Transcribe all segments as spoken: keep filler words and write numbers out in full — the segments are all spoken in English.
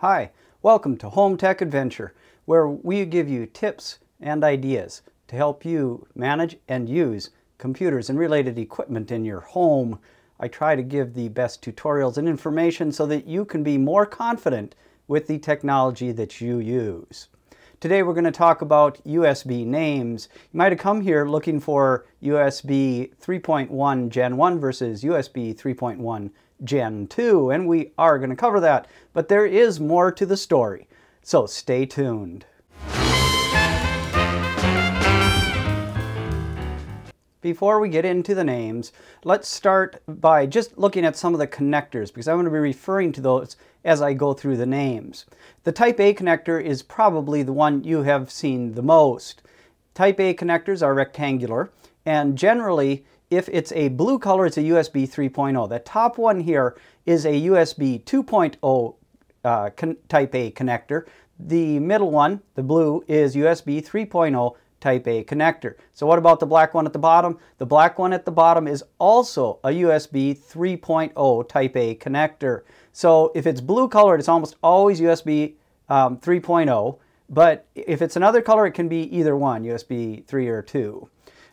Hi, welcome to Home Tech Adventure, where we give you tips and ideas to help you manage and use computers and related equipment in your home. I try to give the best tutorials and information so that you can be more confident with the technology that you use. Today we're going to talk about U S B names. You might have come here looking for U S B three point one Gen one versus U S B three point one Gen two, and we are going to cover that, but there is more to the story, so stay tuned. Before we get into the names, let's start by just looking at some of the connectors, because I'm going to be referring to those as I go through the names. The Type A connector is probably the one you have seen the most. Type A connectors are rectangular, and generally, if it's a blue color, it's a U S B three point oh. The top one here is a U S B two point oh uh, Type A connector. The middle one, the blue, is U S B three point oh Type A connector. So what about the black one at the bottom? The black one at the bottom is also a U S B three point oh Type A connector. So if it's blue colored, it's almost always U S B three point oh, but if it's another color, it can be either one, U S B three or two.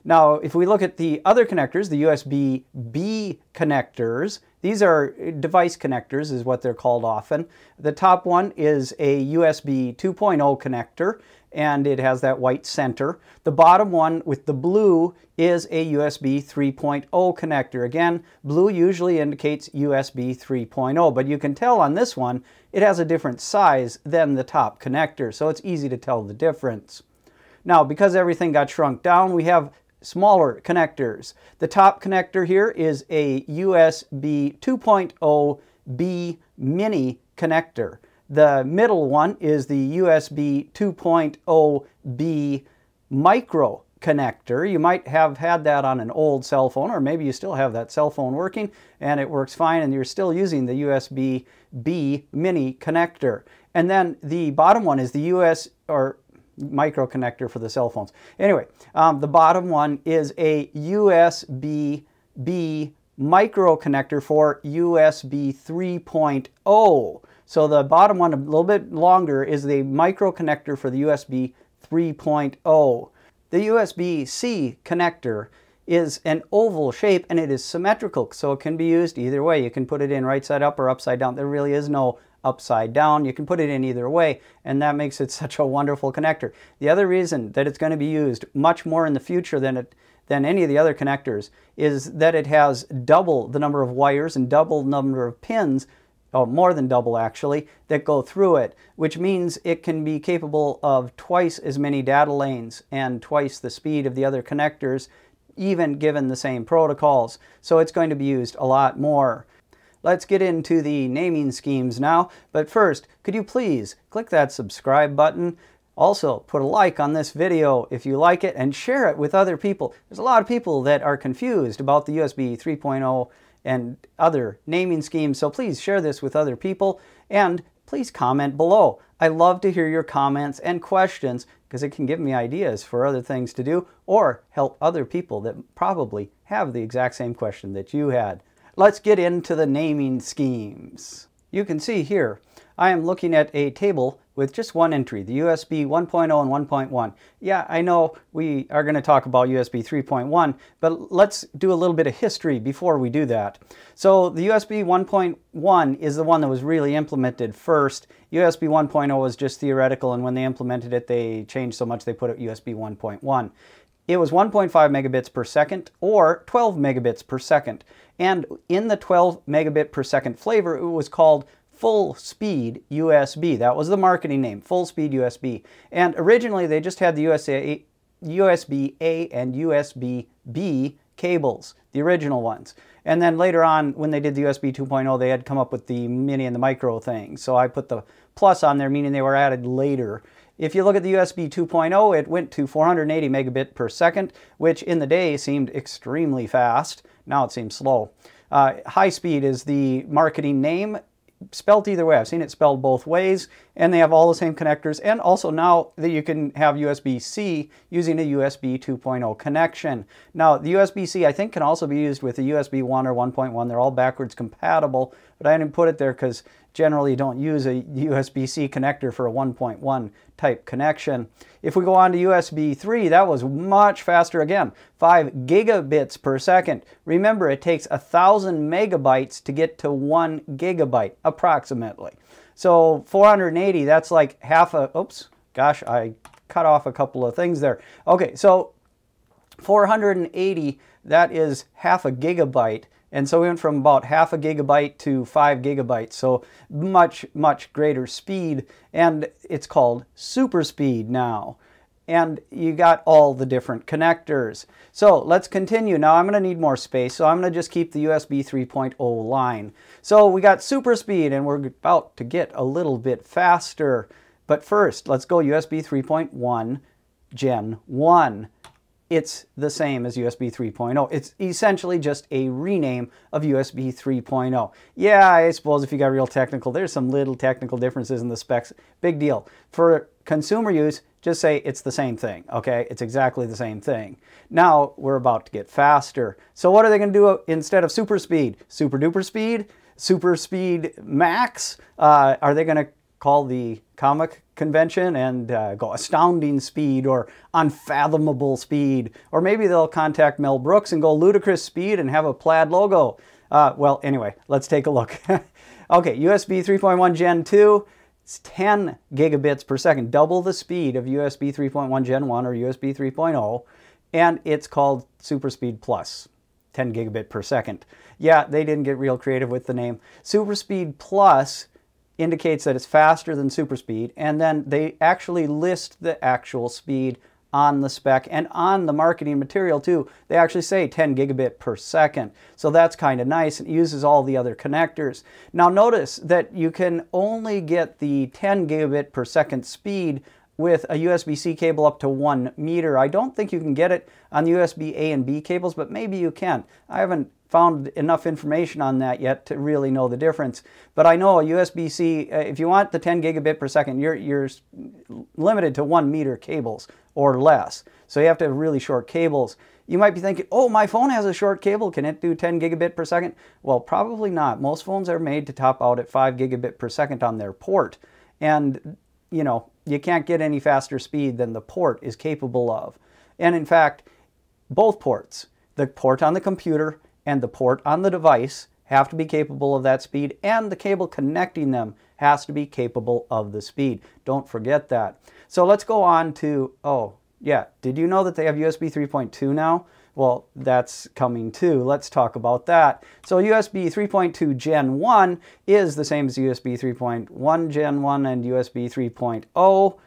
Now, if we look at the other connectors, the U S B B connectors, these are device connectors is what they're called often. The top one is a U S B two point oh connector, and it has that white center. The bottom one with the blue is a U S B three point oh connector. Again, blue usually indicates U S B three point oh, but you can tell on this one, it has a different size than the top connector, so it's easy to tell the difference. Now, because everything got shrunk down, we have smaller connectors. The top connector here is a U S B two point oh B mini connector. The middle one is the U S B two point oh B micro connector. You might have had that on an old cell phone, or maybe you still have that cell phone working and it works fine and you're still using the U S B B mini connector. And then the bottom one is the U S or micro connector for the cell phones. Anyway, um, the bottom one is a U S B B micro connector for U S B three point oh. So the bottom one, a little bit longer, is the micro connector for the U S B three point oh. The U S B C connector is an oval shape and it is symmetrical, so it can be used either way. You can put it in right side up or upside down. There really is no upside down. You can put it in either way, and that makes it such a wonderful connector. The other reason that it's going to be used much more in the future than it than any of the other connectors is that it has double the number of wires and double the number of pins, oh, more than double actually, that go through it, which means it can be capable of twice as many data lanes and twice the speed of the other connectors, even given the same protocols. So it's going to be used a lot more. Let's get into the naming schemes now, but first, could you please click that subscribe button? Also, put a like on this video if you like it and share it with other people. There's a lot of people that are confused about the U S B three point oh and other naming schemes, so please share this with other people and please comment below. I love to hear your comments and questions because it can give me ideas for other things to do or help other people that probably have the exact same question that you had. Let's get into the naming schemes. You can see here, I am looking at a table with just one entry, the U S B one point oh and one point one. Yeah, I know we are going to talk about U S B three point one, but let's do a little bit of history before we do that. So the U S B one point one is the one that was really implemented first. U S B one point oh was just theoretical, and when they implemented it, they changed so much they put it U S B one point one. It was one point five megabits per second or twelve megabits per second. And in the twelve megabit per second flavor, it was called full speed U S B. That was the marketing name, full speed U S B. And originally they just had the U S A, U S B A and U S B B cables, the original ones. And then later on, when they did the U S B two point oh, they had come up with the mini and the micro thing. So I put the plus on there, meaning they were added later. If you look at the U S B two point oh, it went to four hundred eighty megabit per second, which in the day seemed extremely fast. Now it seems slow. Uh, high speed is the marketing name, spelt either way. I've seen it spelled both ways, and they have all the same connectors, and also now that you can have U S B C using a U S B two point oh connection. Now the U S B C I think can also be used with a U S B one or one point one. They're all backwards compatible, but I didn't put it there because generally you don't use a U S B C connector for a one point one type connection. If we go on to U S B three, that was much faster again, five gigabits per second. Remember, it takes a thousand megabytes to get to one gigabyte approximately. So four hundred eighty, that's like half a, oops, gosh, I cut off a couple of things there. Okay, so four hundred eighty, that is half a gigabyte. And so we went from about half a gigabyte to five gigabytes. So much, much greater speed. And it's called super speed now. And you got all the different connectors. So let's continue. Now I'm going to need more space, so I'm going to just keep the U S B three point oh line. So we got super speed, and we're about to get a little bit faster. But first, let's go U S B three point one Gen one. It's the same as U S B three point oh. It's essentially just a rename of U S B three point oh. Yeah, I suppose if you got real technical, there's some little technical differences in the specs. Big deal. For consumer use, just say it's the same thing, okay? It's exactly the same thing. Now we're about to get faster. So what are they going to do instead of super speed? Super duper speed? Super speed max? Uh, are they going to call the comic convention and uh, go astounding speed or unfathomable speed? Or maybe they'll contact Mel Brooks and go ludicrous speed and have a plaid logo. Uh, well, anyway, let's take a look. Okay, U S B three point one Gen two, it's ten gigabits per second, double the speed of U S B three point one Gen one or U S B three point oh, and it's called Super Speed Plus, ten gigabit per second. Yeah, they didn't get real creative with the name. Super Speed Plus indicates that it's faster than super speed, and then they actually list the actual speed on the spec and on the marketing material too. They actually say ten gigabit per second. So that's kind of nice. It uses all the other connectors. Now notice that you can only get the ten gigabit per second speed with a U S B C cable up to one meter. I don't think you can get it on the U S B A and B cables, but maybe you can. I haven't found enough information on that yet to really know the difference. But I know a U S B C, if you want the ten gigabit per second, you're, you're limited to one meter cables or less. So you have to have really short cables. You might be thinking, oh, my phone has a short cable. Can it do ten gigabit per second? Well, probably not. Most phones are made to top out at five gigabit per second on their port. And, you know, you can't get any faster speed than the port is capable of. And in fact, both ports, the port on the computer and the port on the device, have to be capable of that speed, and the cable connecting them has to be capable of the speed. Don't forget that. So let's go on to, oh yeah, did you know that they have U S B three point two now? Well, that's coming too. Let's talk about that. So U S B three point two Gen one is the same as U S B three point one Gen one and U S B three point oh.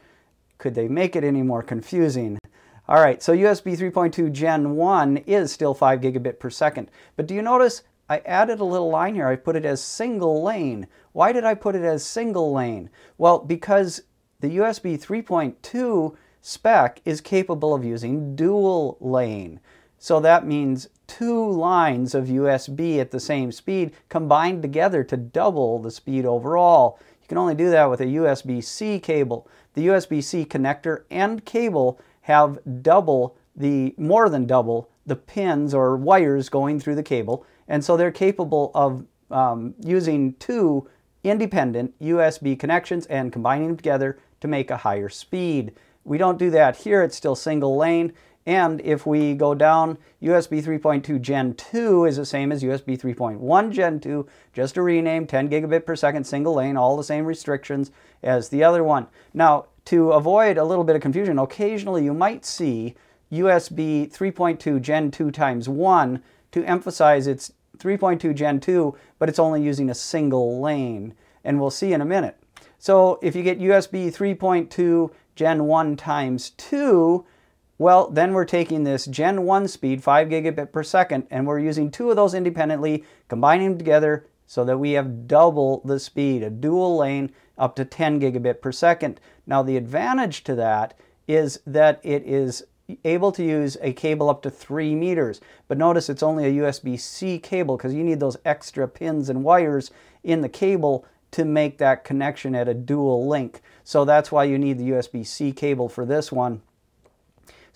Could they make it any more confusing? All right, so U S B three point two Gen one is still five gigabit per second. But do you notice I added a little line here? I put it as single lane. Why did I put it as single lane? Well, because the U S B three point two spec is capable of using dual lane. So that means two lines of U S B at the same speed combined together to double the speed overall. You can only do that with a U S B C cable. The U S B C connector and cable have double the, more than double the pins or wires going through the cable. And so they're capable of um, using two independent U S B connections and combining them together to make a higher speed. We don't do that here. It's still single lane. And if we go down, U S B three point two Gen two is the same as U S B three point one Gen two, just a rename, ten gigabit per second, single lane, all the same restrictions as the other one. Now, to avoid a little bit of confusion, occasionally you might see U S B three point two Gen two times one to emphasize it's three point two Gen two, but it's only using a single lane. And we'll see in a minute. So if you get U S B three point two Gen one times two, well, then we're taking this Gen one speed, five gigabit per second, and we're using two of those independently, combining them together so that we have double the speed, a dual lane up to ten gigabit per second. Now, the advantage to that is that it is able to use a cable up to three meters. But notice it's only a U S B C cable because you need those extra pins and wires in the cable to make that connection at a dual link. So that's why you need the U S B C cable for this one.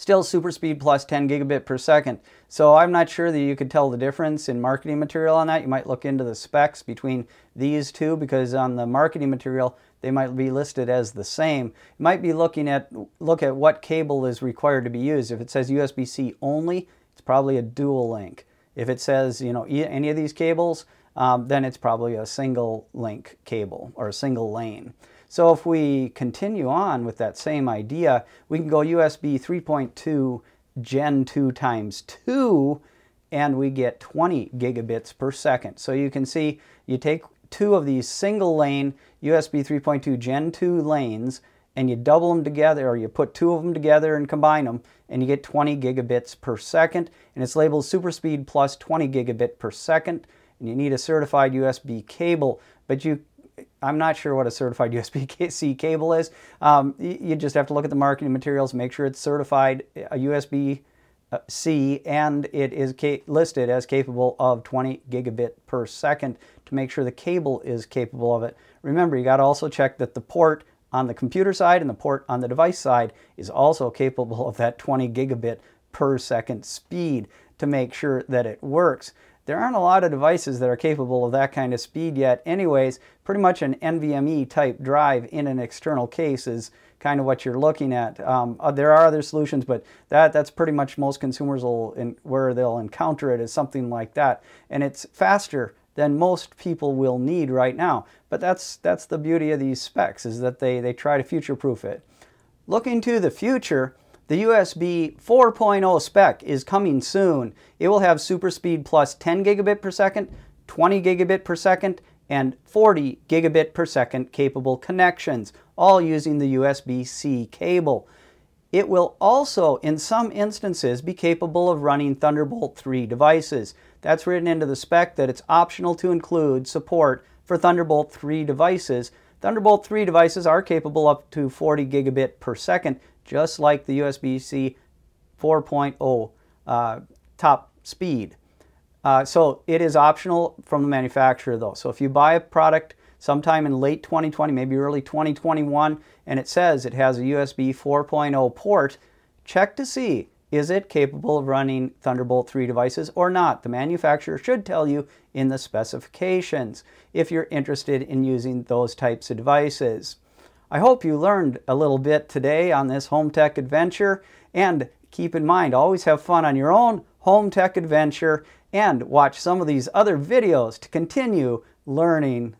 Still super speed plus ten gigabit per second. So I'm not sure that you could tell the difference in marketing material on that. You might look into the specs between these two, because on the marketing material, they might be listed as the same. You might be looking at, look at what cable is required to be used. If it says U S B C only, it's probably a dual link. If it says, you know, any of these cables, um, then it's probably a single link cable or a single lane. So if we continue on with that same idea, we can go U S B three point two gen two times two, and we get twenty gigabits per second. So you can see, you take two of these single lane U S B three point two gen two lanes, and you double them together, or you put two of them together and combine them, and you get twenty gigabits per second, and it's labeled super speed plus twenty gigabit per second, and you need a certified U S B cable, but you I'm not sure what a certified U S B C cable is. Um, you just have to look at the marketing materials, make sure it's certified a U S B C, and it is listed as capable of twenty gigabit per second to make sure the cable is capable of it. Remember, you got to also check that the port on the computer side and the port on the device side is also capable of that twenty gigabit per second speed to make sure that it works. There aren't a lot of devices that are capable of that kind of speed yet. Anyways, pretty much an N V M e type drive in an external case is kind of what you're looking at. Um, there are other solutions, but that, that's pretty much most consumers will, in, where they'll encounter it is something like that. And it's faster than most people will need right now. But that's, that's the beauty of these specs, is that they, they try to future-proof it. Looking to the future, the U S B four point oh spec is coming soon. It will have super speed plus ten gigabit per second, twenty gigabit per second, and forty gigabit per second capable connections, all using the U S B C cable. It will also, in some instances, be capable of running Thunderbolt three devices. That's written into the spec that it's optional to include support for Thunderbolt three devices. Thunderbolt three devices are capable up to forty gigabit per second, just like the U S B C four point oh uh, top speed. Uh, so it is optional from the manufacturer though. So if you buy a product sometime in late twenty twenty, maybe early twenty twenty-one, and it says it has a U S B four point oh port, check to see, is it capable of running Thunderbolt three devices or not? The manufacturer should tell you in the specifications if you're interested in using those types of devices. I hope you learned a little bit today on this Home Tech Adventure, and keep in mind, always have fun on your own Home Tech Adventure, and watch some of these other videos to continue learning.